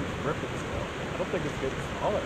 getting ripped still. I don't think it's getting smaller.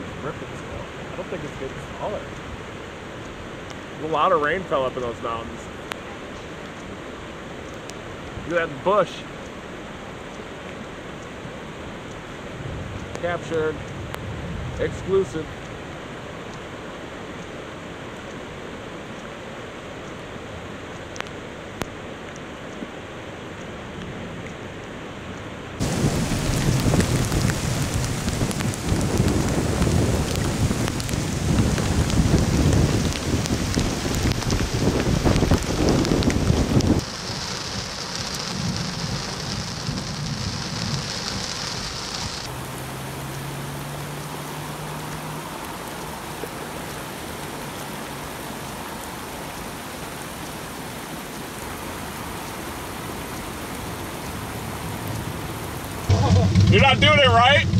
I don't think it's getting smaller. A lot of rain fell up in those mountains. Look at that bush. Captured. Exclusive. You're not doing it right.